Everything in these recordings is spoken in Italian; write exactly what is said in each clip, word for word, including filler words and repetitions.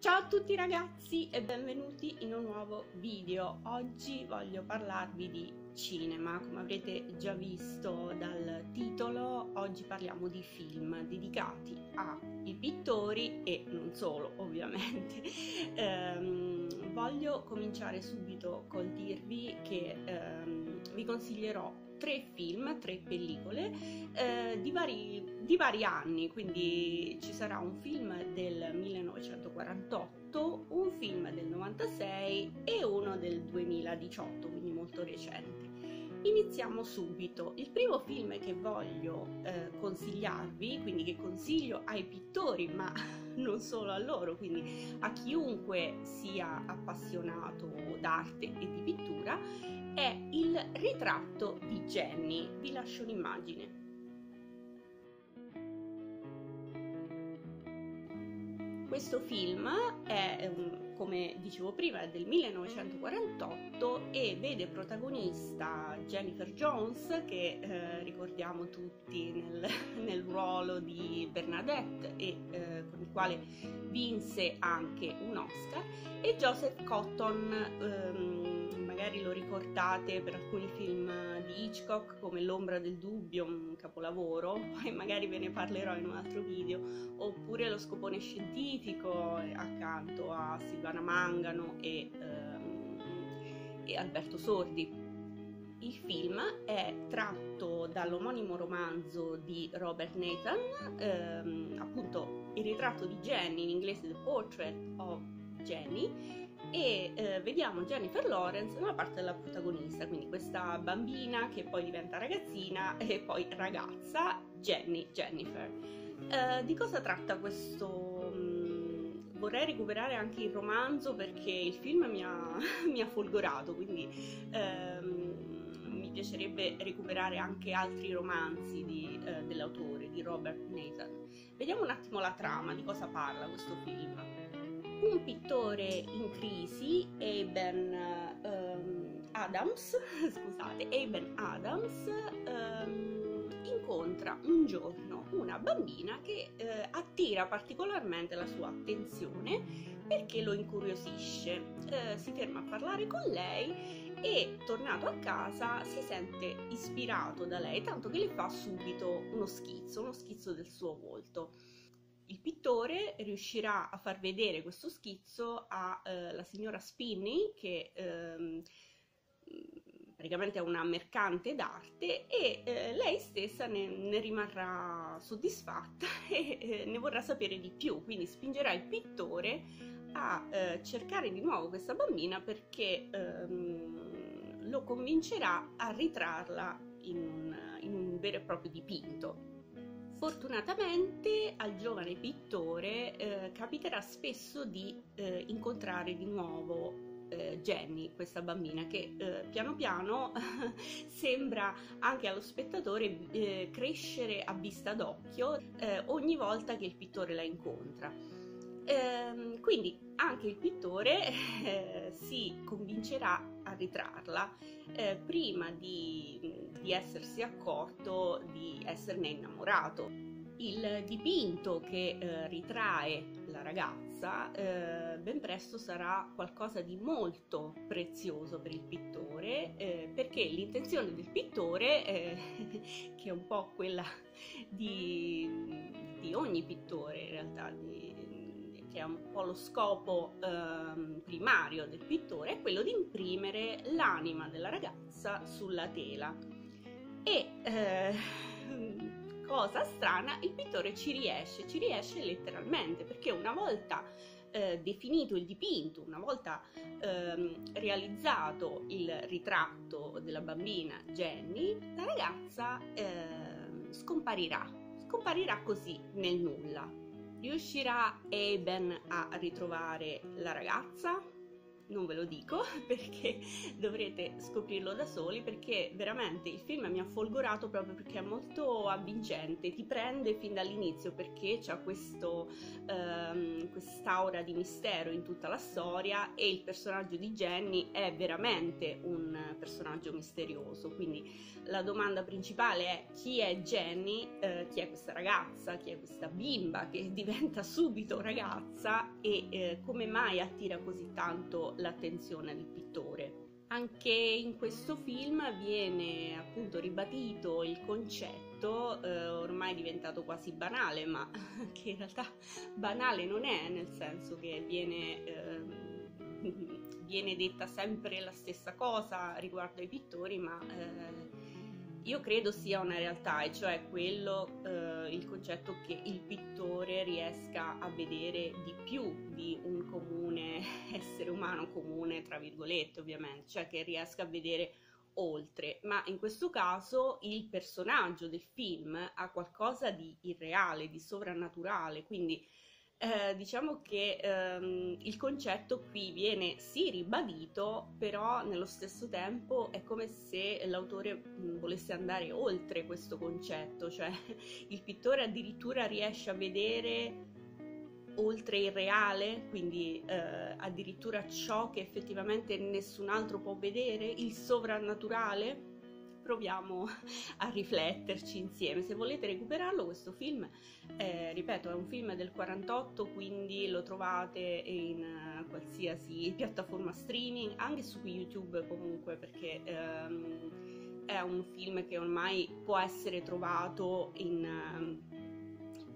Ciao a tutti ragazzi e benvenuti in un nuovo video. Oggi voglio parlarvi di cinema. Come avrete già visto dal titolo, oggi parliamo di film dedicati ai pittori e non solo, ovviamente. Ehm, voglio cominciare subito col dirvi che ehm, vi consiglierò tre film, tre pellicole eh, di vari di vari anni, quindi ci sarà un film del millenovecentoquarantotto, un film del novantasei e uno del duemiladiciotto, quindi molto recente. Iniziamo subito. Il primo film che voglio eh, consigliarvi, quindi che consiglio ai pittori ma non solo a loro, quindi a chiunque sia appassionato d'arte e di pittura, è Il ritratto di Jenny. Vi lascio un'immagine. Questo film è, come dicevo prima, del millenovecentoquarantotto e vede protagonista Jennifer Jones, che eh, ricordiamo tutti nel, nel ruolo di Bernadette e eh, con il quale vinse anche un Oscar, e Joseph Cotton, ehm, magari lo ricordate per alcuni film di Hitchcock come L'Ombra del Dubbio, un capolavoro, poi magari ve ne parlerò in un altro video, oppure Lo Scopone Scientifico accanto a Silvana Mangano e, ehm, e Alberto Sordi. Il film è tratto dall'omonimo romanzo di Robert Nathan, ehm, appunto Il ritratto di Jenny, in inglese The Portrait of Jenny, e eh, vediamo Jennifer Lawrence nella parte della protagonista, quindi questa bambina che poi diventa ragazzina e poi ragazza, Jenny, Jennifer. Eh, di cosa tratta questo? Mh, vorrei recuperare anche il romanzo perché il film mi ha, mi ha folgorato, quindi ehm, mi piacerebbe recuperare anche altri romanzi di, eh, dell'autore, di Robert Nathan. Vediamo un attimo la trama, di cosa parla questo film. Un pittore in crisi, Eben um, Adams, scusate, Eben Adams um, incontra un giorno una bambina che uh, attira particolarmente la sua attenzione perché lo incuriosisce. Uh, si ferma a parlare con lei e, tornato a casa, si sente ispirato da lei, tanto che le fa subito uno schizzo, uno schizzo del suo volto. Il pittore riuscirà a far vedere questo schizzo alla eh, signora Spinney, che ehm, praticamente è una mercante d'arte, e eh, lei stessa ne, ne rimarrà soddisfatta e eh, ne vorrà sapere di più, quindi spingerà il pittore a eh, cercare di nuovo questa bambina perché ehm, lo convincerà a ritrarla in un, in un vero e proprio dipinto. Fortunatamente al giovane pittore eh, capiterà spesso di eh, incontrare di nuovo eh, Jenny, questa bambina che eh, piano piano sembra anche allo spettatore eh, crescere a vista d'occhio eh, ogni volta che il pittore la incontra. Ehm, quindi anche il pittore eh, si convincerà a ritrarla eh, prima di, di essersi accorto di esserne innamorato. Il dipinto che eh, ritrae la ragazza eh, ben presto sarà qualcosa di molto prezioso per il pittore, eh, perché l'intenzione del pittore, eh, che è un po' quella di, di ogni pittore in realtà, di, che è un po' lo scopo eh, primario del pittore, è quello di imprimere l'anima della ragazza sulla tela. E eh, cosa strana, il pittore ci riesce, ci riesce letteralmente, perché una volta eh, definito il dipinto, una volta eh, realizzato il ritratto della bambina Jenny, la ragazza eh, scomparirà, scomparirà così nel nulla. Riuscirà Eben a ritrovare la ragazza? non ve lo dico perché dovrete scoprirlo da soli, perché veramente il film mi ha folgorato proprio perché è molto avvincente, ti prende fin dall'inizio perché c'ha questo ehm, quest'aura di mistero in tutta la storia, e il personaggio di Jenny è veramente un personaggio misterioso, quindi la domanda principale è: chi è Jenny, eh, chi è questa ragazza, chi è questa bimba che diventa subito ragazza, e eh, come mai attira così tanto l'attenzione del pittore. Anche in questo film viene appunto ribadito il concetto, eh, ormai diventato quasi banale, ma che in realtà banale non è, nel senso che viene, eh, viene detta sempre la stessa cosa riguardo ai pittori, ma eh, io credo sia una realtà, e cioè quello, eh, il concetto che il pittore riesca a vedere di più di un comune essere umano, comune tra virgolette ovviamente, cioè che riesca a vedere oltre, ma in questo caso il personaggio del film ha qualcosa di irreale, di sovrannaturale, quindi Eh, diciamo che ehm, il concetto qui viene sì ribadito, però nello stesso tempo è come se l'autore mh, volesse andare oltre questo concetto, cioè il pittore addirittura riesce a vedere oltre il reale, quindi eh, addirittura ciò che effettivamente nessun altro può vedere, il sovrannaturale. Proviamo a rifletterci insieme. Se volete recuperarlo questo film, eh, ripeto, è un film del quarantotto, quindi lo trovate in uh, qualsiasi piattaforma streaming, anche su YouTube comunque, perché um, è un film che ormai può essere trovato in... Um,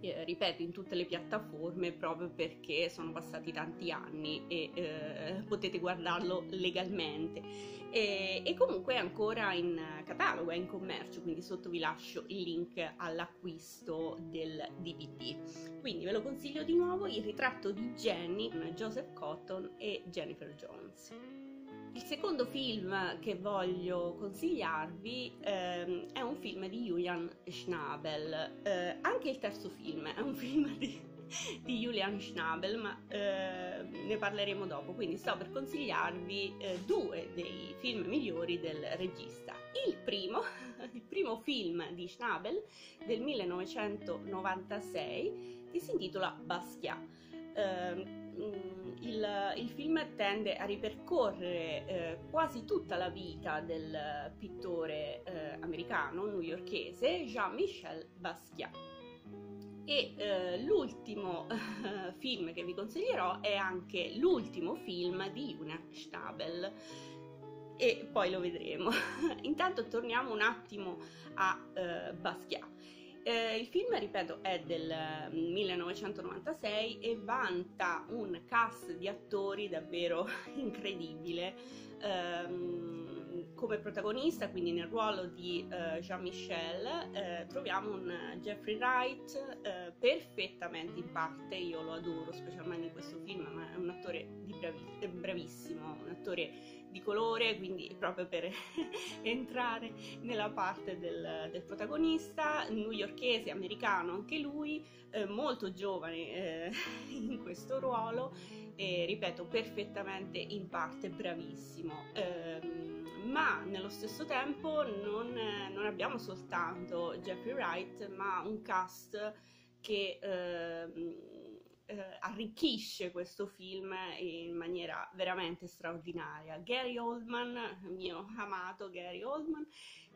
Eh, ripeto, in tutte le piattaforme, proprio perché sono passati tanti anni e eh, potete guardarlo legalmente, e, e comunque è ancora in catalogo, è in commercio, quindi sotto vi lascio il link all'acquisto del D V D. Quindi ve lo consiglio di nuovo, Il ritratto di Jenny, con Joseph Cotton e Jennifer Jones. Il secondo film che voglio consigliarvi ehm, è un film di Julian Schnabel. Eh, anche il terzo film è un film di, di Julian Schnabel, ma eh, ne parleremo dopo, quindi sto per consigliarvi eh, due dei film migliori del regista. Il primo, il primo film di Schnabel del millenovecentonovantasei, che si intitola Basquiat. Eh, Il, il film tende a ripercorrere eh, quasi tutta la vita del pittore eh, americano newyorkese Jean-Michel Basquiat, e eh, l'ultimo eh, film che vi consiglierò è anche l'ultimo film di Julian Schnabel, e poi lo vedremo. Intanto torniamo un attimo a eh, Basquiat. Eh, il film, ripeto, è del millenovecentonovantasei e vanta un cast di attori davvero incredibile, ehm, come protagonista, quindi nel ruolo di eh, Jean-Michel eh, troviamo un Jeffrey Wright eh, perfettamente in parte, io lo adoro specialmente in questo film, ma è un attore di bravi- bravissimo, un attore di colore, quindi proprio per entrare nella parte del, del protagonista, newyorkese, americano anche lui, eh, molto giovane eh, in questo ruolo, e ripeto, perfettamente in parte, bravissimo. Eh, ma nello stesso tempo non, non abbiamo soltanto Jeffrey Wright, ma un cast che... Eh, arricchisce questo film in maniera veramente straordinaria. Gary Oldman, mio amato Gary Oldman,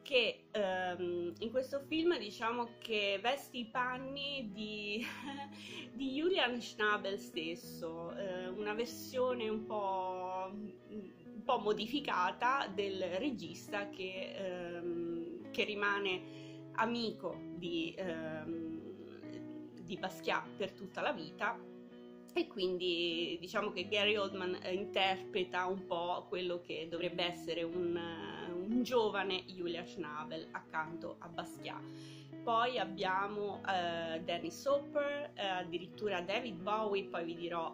che ehm, in questo film diciamo che veste i panni di, di Julian Schnabel stesso, eh, una versione un po', un po' modificata del regista che, ehm, che rimane amico di ehm, di Basquiat per tutta la vita, e quindi diciamo che Gary Oldman interpreta un po' quello che dovrebbe essere un, un giovane Julian Schnabel accanto a Basquiat. Poi abbiamo eh, Dennis Hopper, eh, addirittura David Bowie, poi vi dirò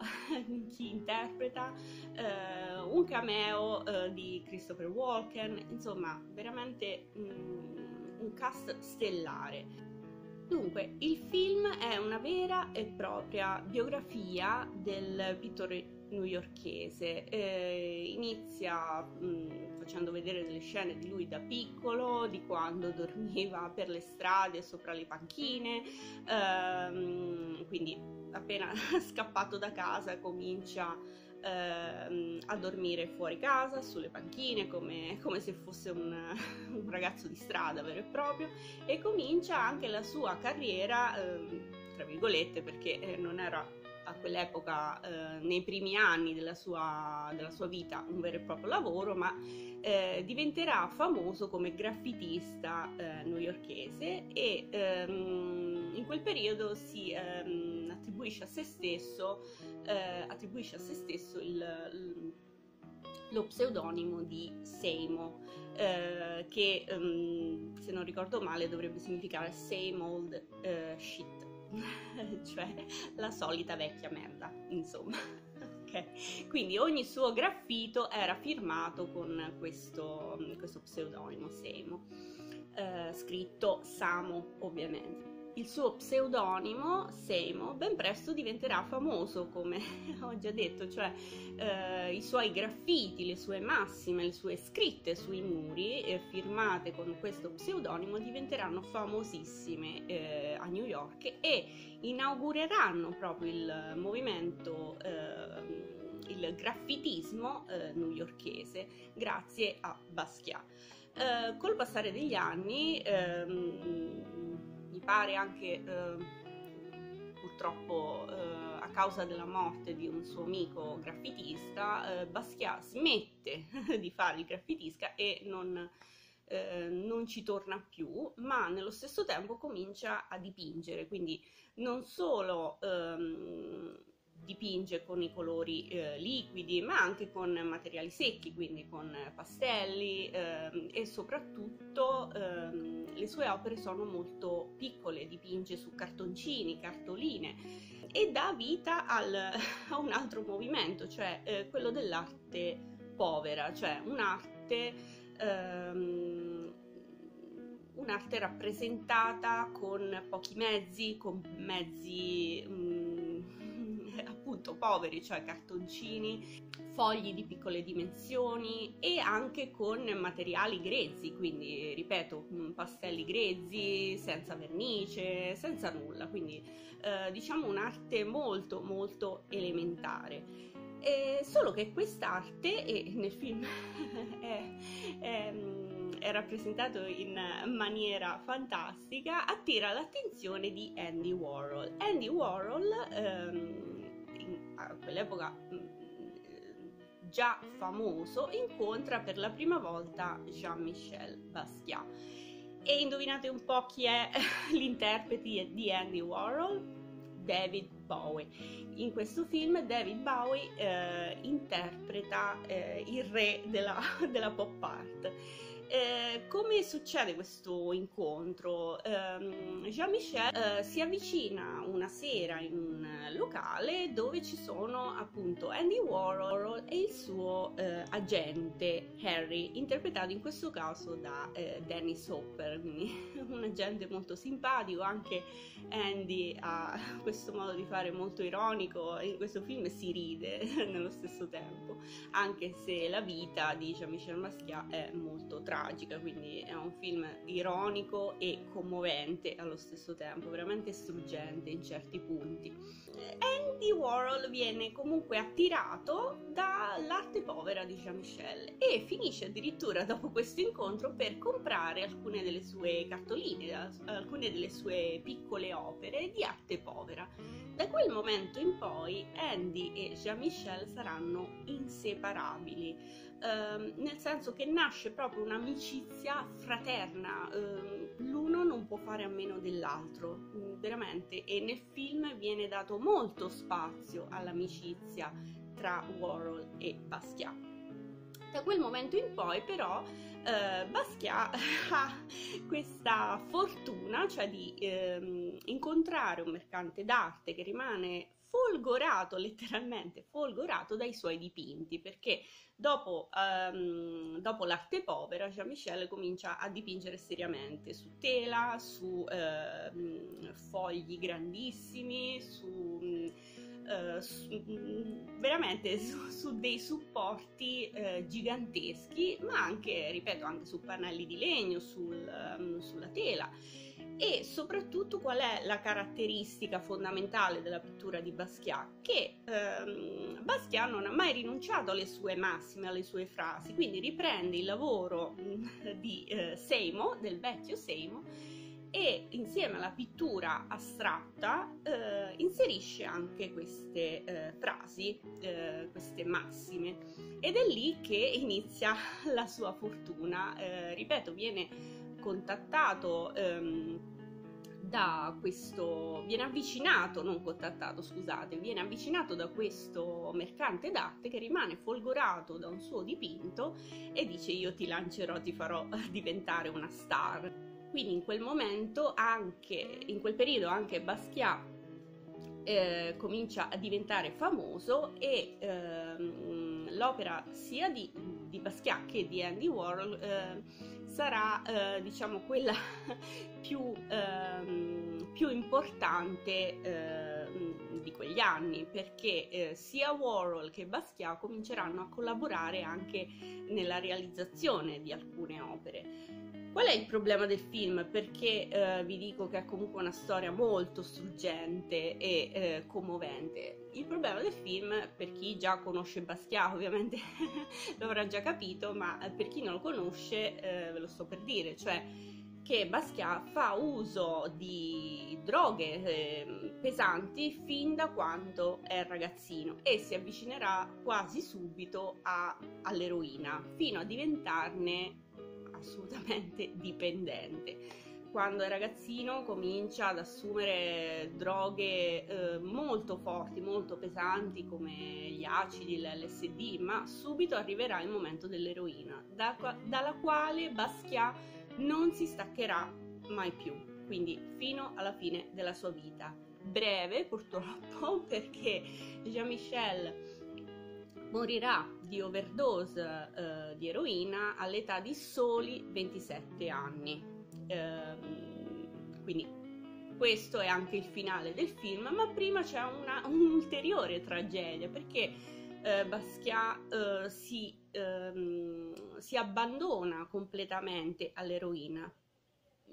chi interpreta, eh, un cameo eh, di Christopher Walken, insomma veramente mm, un cast stellare. Dunque, il film è una vera vera e propria biografia del pittore newyorkese. Eh, inizia mh, facendo vedere delle scene di lui da piccolo, di quando dormiva per le strade sopra le panchine, ehm, quindi appena scappato da casa comincia ehm, a dormire fuori casa, sulle panchine, come, come se fosse un, un ragazzo di strada vero e proprio, e comincia anche la sua carriera, ehm, tra virgolette, perché eh, non era a quell'epoca, eh, nei primi anni della sua, della sua vita, un vero e proprio lavoro, ma eh, diventerà famoso come graffitista eh, newyorkese e ehm, in quel periodo si ehm, attribuisce a se stesso, eh, attribuisce a se stesso il, il lo pseudonimo di Samo, eh, che ehm, se non ricordo male dovrebbe significare same old eh, shit, cioè la solita vecchia merda, insomma. Okay. Quindi ogni suo graffito era firmato con questo, questo pseudonimo Samo, eh, scritto Samo ovviamente. Il suo pseudonimo Samo ben presto diventerà famoso, come ho già detto, cioè eh, i suoi graffiti, le sue massime, le sue scritte sui muri eh, firmate con questo pseudonimo diventeranno famosissime eh, a New York e inaugureranno proprio il movimento, eh, il graffitismo eh, newyorkese, grazie a Basquiat. Eh, col passare degli anni, ehm, mi pare anche eh, purtroppo eh, a causa della morte di un suo amico graffitista, eh, Basquiat smette di fare il graffitista e non, eh, non ci torna più, ma nello stesso tempo comincia a dipingere, quindi non solo ehm, dipinge con i colori eh, liquidi, ma anche con materiali secchi, quindi con pastelli, ehm, e soprattutto ehm, le sue opere sono molto piccole, dipinge su cartoncini, cartoline, e dà vita al, a un altro movimento, cioè eh, quello dell'arte povera, cioè un'arte ehm, un'arte rappresentata con pochi mezzi, con mezzi mh, appunto poveri, cioè cartoncini, fogli di piccole dimensioni e anche con materiali grezzi, quindi ripeto pastelli grezzi, senza vernice, senza nulla, quindi eh, diciamo un'arte molto molto elementare. E solo che quest'arte, e nel film è, è, è rappresentato in maniera fantastica, attira l'attenzione di Andy Warhol. Andy Warhol ehm, a quell'epoca già famoso, incontra per la prima volta Jean-Michel Basquiat. E indovinate un po' chi è l'interprete di Andy Warhol? David Bowie. In questo film David Bowie eh, interpreta eh, il re della, della pop art. Eh, come succede questo incontro? Eh, Jean-Michel eh, si avvicina una sera in un locale dove ci sono appunto Andy Warhol e il suo eh, agente Harry, interpretato in questo caso da eh, Dennis Hopper, quindi un agente molto simpatico. Anche Andy ha questo modo di fare molto ironico, in questo film si ride nello stesso tempo, anche se la vita di Jean-Michel Basquiat è molto tragica. Quindi è un film ironico e commovente allo stesso tempo, veramente struggente in certi punti. Andy Warhol viene comunque attirato dall'arte povera di Jean-Michel e finisce addirittura dopo questo incontro per comprare alcune delle sue cartoline, alcune delle sue piccole opere di arte povera. Da quel momento in poi Andy e Jean-Michel saranno inseparabili, ehm, nel senso che nasce proprio una amicizia fraterna, l'uno non può fare a meno dell'altro, veramente, e nel film viene dato molto spazio all'amicizia tra Warhol e Basquiat. Da quel momento in poi però eh, Basquiat ha questa fortuna, cioè di eh, incontrare un mercante d'arte che rimane folgorato, letteralmente folgorato dai suoi dipinti, perché dopo, um, dopo l'arte povera Jean-Michel comincia a dipingere seriamente su tela, su uh, fogli grandissimi, su, uh, su veramente su, su dei supporti uh, giganteschi, ma anche, ripeto, anche su pannelli di legno, sul, um, sulla tela. E soprattutto qual è la caratteristica fondamentale della pittura di Basquiat? Che ehm, Basquiat non ha mai rinunciato alle sue massime, alle sue frasi, quindi riprende il lavoro mh, di eh, Samo, del vecchio Samo, e insieme alla pittura astratta eh, inserisce anche queste eh, frasi, eh, queste massime, ed è lì che inizia la sua fortuna. Eh, ripeto, viene contattato ehm, da questo, viene avvicinato, non contattato scusate, viene avvicinato da questo mercante d'arte che rimane folgorato da un suo dipinto e dice: io ti lancerò, ti farò diventare una star. Quindi in quel momento, anche in quel periodo, anche Basquiat eh, comincia a diventare famoso e ehm, l'opera sia di di Basquiat che di Andy Warhol eh, sarà eh, diciamo quella più, eh, più importante eh, di quegli anni, perché eh, sia Warhol che Basquiat cominceranno a collaborare anche nella realizzazione di alcune opere. Qual è il problema del film? Perché eh, vi dico che è comunque una storia molto struggente e eh, commovente. Il problema del film, per chi già conosce Basquiat ovviamente lo avrà già capito, ma per chi non lo conosce eh, ve lo sto per dire, cioè che Basquiat fa uso di droghe eh, pesanti fin da quando è ragazzino e si avvicinerà quasi subito all'eroina, fino a diventarne assolutamente dipendente. Quando è ragazzino comincia ad assumere droghe eh, molto forti, molto pesanti, come gli acidi, l'L S D, ma subito arriverà il momento dell'eroina, da, dalla quale Basquiat non si staccherà mai più, quindi fino alla fine della sua vita. Breve purtroppo, perché Jean-Michel morirà di overdose eh, di eroina all'età di soli ventisette anni. Ehm, quindi questo è anche il finale del film, ma prima c'è un'ulteriore tragedia, perché eh, Basquiat eh, si, ehm, si abbandona completamente all'eroina.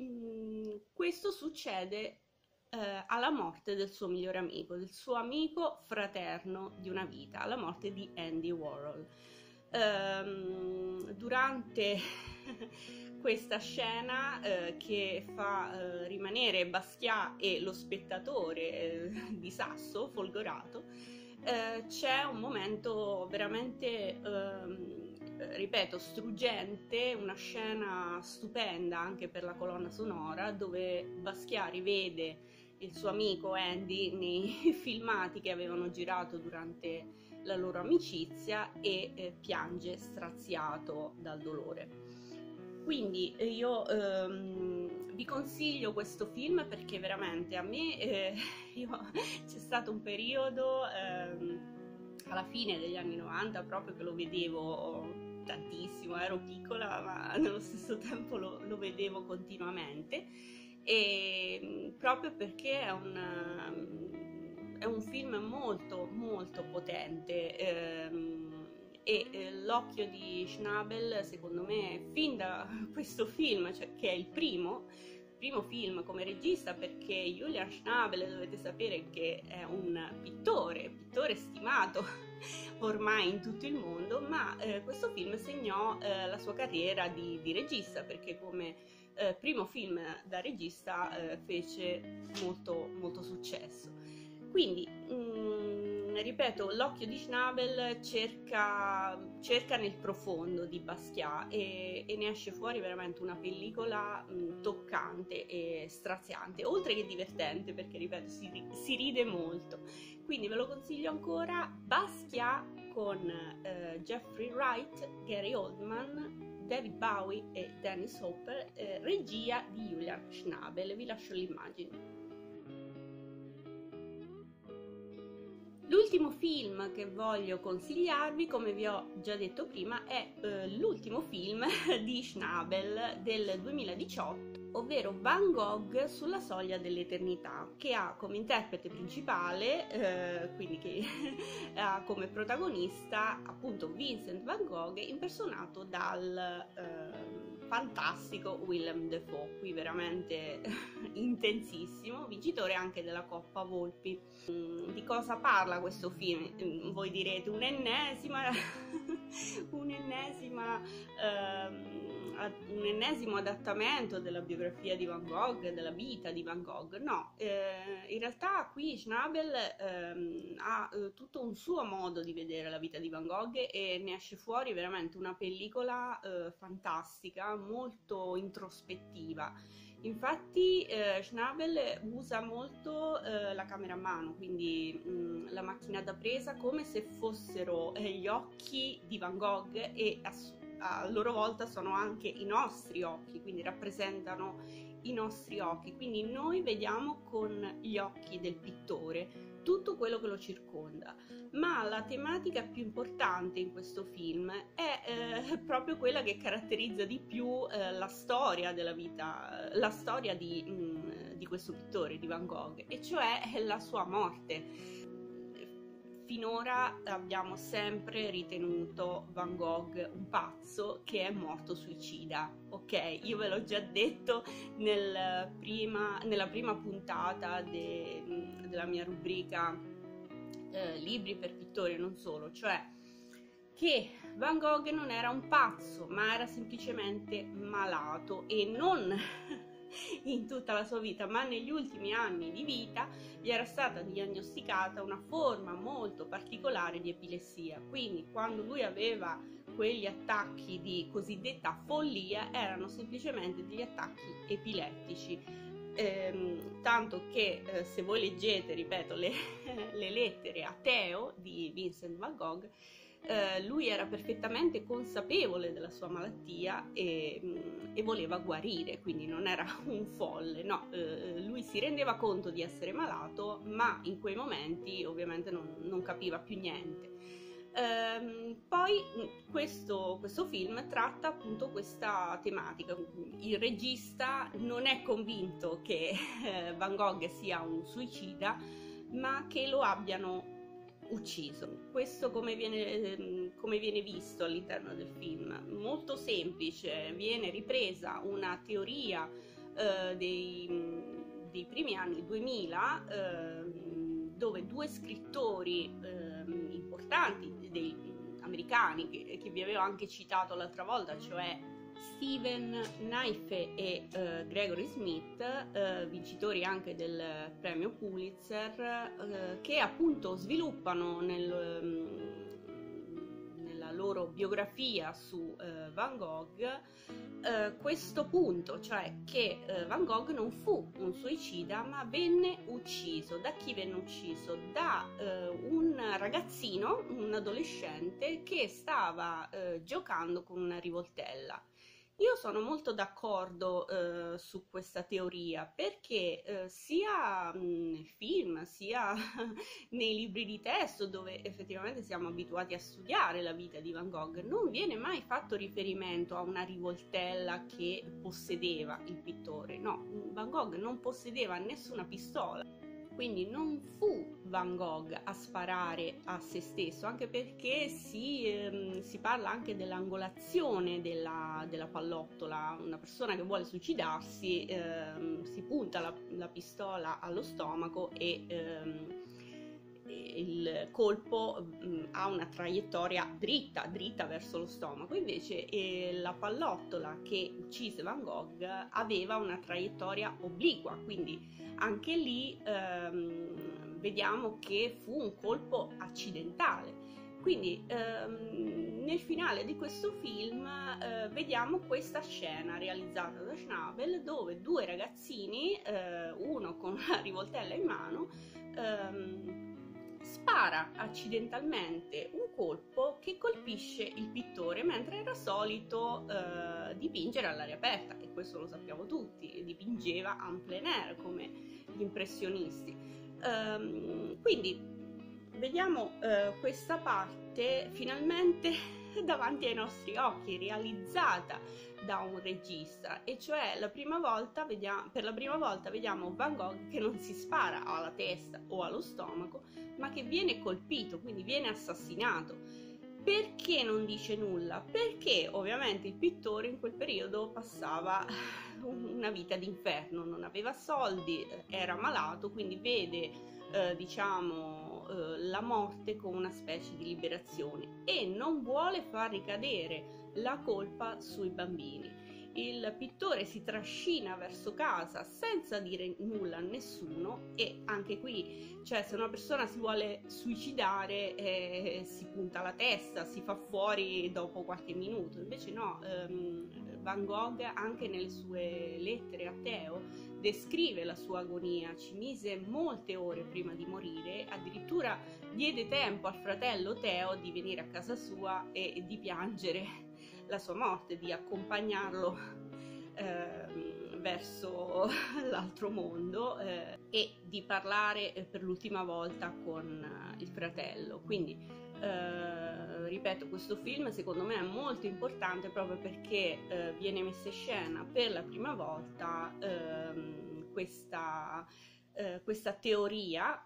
Mm, questo succede alla morte del suo migliore amico, del suo amico fraterno di una vita, alla morte di Andy Warhol. Ehm, durante questa scena eh, che fa eh, rimanere Basquiat e lo spettatore eh, di sasso folgorato, eh, c'è un momento veramente eh, ripeto, struggente, una scena stupenda anche per la colonna sonora, dove Basquiat rivede il suo amico Andy nei filmati che avevano girato durante la loro amicizia e eh, piange straziato dal dolore. Quindi io ehm, vi consiglio questo film, perché veramente a me eh, c'è stato un periodo ehm, alla fine degli anni novanta proprio che lo vedevo tantissimo, ero piccola ma nello stesso tempo lo, lo vedevo continuamente, e proprio perché è un, è un film molto molto potente ehm, e l'occhio di Schnabel, secondo me, fin da questo film, cioè che è il primo primo film come regista, perché Julian Schnabel, dovete sapere che è un pittore, pittore stimato ormai in tutto il mondo, ma eh, questo film segnò eh, la sua carriera di, di regista, perché come eh, primo film da regista eh, fece molto, molto successo. Quindi mh, ripeto, l'occhio di Schnabel cerca, cerca nel profondo di Basquiat e, e ne esce fuori veramente una pellicola mh, toccante e straziante, oltre che divertente, perché ripeto, si, si ride molto. Quindi ve lo consiglio ancora, Basquiat con eh, Jeffrey Wright, Gary Oldman, David Bowie e Dennis Hopper, eh, regia di Julian Schnabel. Vi lascio l'immagine. L'ultimo film che voglio consigliarvi, come vi ho già detto prima, è eh, l'ultimo film di Schnabel del duemiladiciotto, ovvero Van Gogh sulla soglia dell'eternità, che ha come interprete principale, eh, quindi che ha come protagonista appunto Vincent Van Gogh, impersonato dal eh, fantastico Willem Dafoe, qui veramente intensissimo, vincitore anche della Coppa Volpi. Di cosa parla questo film? Voi direte un'ennesima un'ennesima uh, un ennesimo adattamento della biografia di Van Gogh, della vita di Van Gogh. No, eh, in realtà qui Schnabel eh, ha eh, tutto un suo modo di vedere la vita di Van Gogh e ne esce fuori veramente una pellicola eh, fantastica, molto introspettiva. Infatti eh, Schnabel usa molto eh, la camera a mano, quindi mh, la macchina da presa, come se fossero eh, gli occhi di Van Gogh e a, a loro volta sono anche i nostri occhi, quindi rappresentano i nostri occhi, quindi noi vediamo con gli occhi del pittore tutto quello che lo circonda, ma la tematica più importante in questo film è eh, proprio quella che caratterizza di più eh, la storia della vita, la storia di, mh, di questo pittore, di Van Gogh, e cioè la sua morte. Finora abbiamo sempre ritenuto Van Gogh un pazzo che è morto suicida, ok? Io ve l'ho già detto nel prima, nella prima puntata de, della mia rubrica eh, libri per pittori e non solo, cioè che Van Gogh non era un pazzo ma era semplicemente malato, e non in tutta la sua vita, ma negli ultimi anni di vita gli era stata diagnosticata una forma molto particolare di epilessia. Quindi quando lui aveva quegli attacchi di cosiddetta follia erano semplicemente degli attacchi epilettici, ehm, tanto che eh, se voi leggete, ripeto, le, le lettere a Theo di Vincent Van Gogh, Uh, lui era perfettamente consapevole della sua malattia e, mh, e voleva guarire, quindi non era un folle, no, uh, lui si rendeva conto di essere malato, ma in quei momenti ovviamente non, non capiva più niente. Um, poi questo, questo film tratta appunto questa tematica. Il regista non è convinto che eh, Van Gogh sia un suicida, ma che lo abbiano ucciso. Questo come viene, come viene visto all'interno del film? Molto semplice, viene ripresa una teoria eh, dei, dei primi anni duemila, eh, dove due scrittori eh, importanti dei, americani, che, che vi avevo anche citato l'altra volta, cioè Steven Naifeh e eh, Gregory Smith, eh, vincitori anche del premio Pulitzer, eh, che appunto sviluppano nel, mh, nella loro biografia su eh, Van Gogh eh, questo punto, cioè che eh, Van Gogh non fu un suicida ma venne ucciso. Da chi venne ucciso? Da eh, un ragazzino, un adolescente che stava eh, giocando con una rivoltella. Io sono molto d'accordo eh, su questa teoria, perché eh, sia nei film sia nei libri di testo, dove effettivamente siamo abituati a studiare la vita di Van Gogh, non viene mai fatto riferimento a una rivoltella che possedeva il pittore. No, Van Gogh non possedeva nessuna pistola, quindi non fu Van Gogh a sparare a se stesso, anche perché si, ehm, si parla anche dell'angolazione della, della pallottola. Una persona che vuole suicidarsi ehm, si punta la, la pistola allo stomaco e ehm, il colpo mh, ha una traiettoria dritta, dritta verso lo stomaco. Invece eh, la pallottola che uccise Van Gogh aveva una traiettoria obliqua, quindi anche lì ehm, vediamo che fu un colpo accidentale. Quindi ehm, nel finale di questo film eh, vediamo questa scena realizzata da Schnabel, dove due ragazzini, eh, uno con una rivoltella in mano, ehm, spara accidentalmente un colpo che colpisce il pittore, mentre era solito eh, dipingere all'aria aperta, e questo lo sappiamo tutti, dipingeva en plein air come gli impressionisti. Ehm, quindi vediamo eh, questa parte finalmente davanti ai nostri occhi, realizzata da un regista, e cioè la prima volta vediamo, per la prima volta vediamo Van Gogh che non si spara alla testa o allo stomaco, ma che viene colpito, quindi viene assassinato. Perché non dice nulla? Perché ovviamente il pittore in quel periodo passava una vita d'inferno, non aveva soldi, era malato, quindi vede eh, diciamo la morte con una specie di liberazione, e non vuole far ricadere la colpa sui bambini. Il pittore si trascina verso casa senza dire nulla a nessuno, e anche qui, cioè, se una persona si vuole suicidare eh, si punta la testa, si fa fuori dopo qualche minuto. Invece no, ehm, Van Gogh anche nelle sue lettere a Theo descrive la sua agonia, ci mise molte ore prima di morire, addirittura diede tempo al fratello Theo di venire a casa sua e, e di piangere la sua morte, di accompagnarlo eh, verso l'altro mondo eh, e di parlare per l'ultima volta con il fratello. Quindi eh, ripeto, questo film secondo me è molto importante proprio perché eh, viene messa in scena per la prima volta eh, questa, eh, questa teoria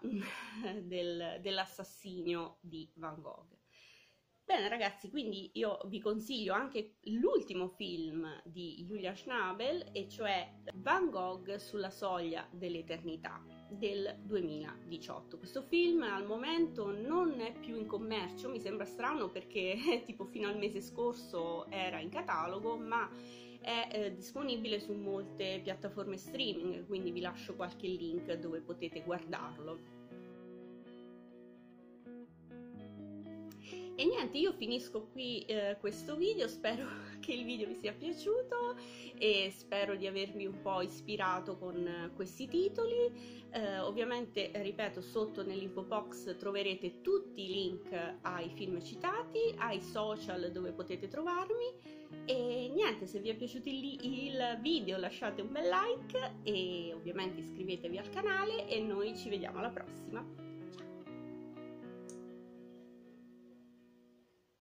del, dell'assassinio di Van Gogh. Bene ragazzi, quindi io vi consiglio anche l'ultimo film di Julian Schnabel, e cioè Van Gogh sulla soglia dell'eternità del duemiladiciotto. Questo film al momento non è più in commercio, mi sembra strano perché tipo fino al mese scorso era in catalogo, ma è eh, disponibile su molte piattaforme streaming, quindi vi lascio qualche link dove potete guardarlo. E niente, io finisco qui eh, questo video, spero che il video vi sia piaciuto e spero di avervi un po' ispirato con questi titoli. Eh, ovviamente, ripeto, sotto nell'info box troverete tutti i link ai film citati, ai social dove potete trovarmi, e niente, se vi è piaciuto il video lasciate un bel like e ovviamente iscrivetevi al canale, e noi ci vediamo alla prossima.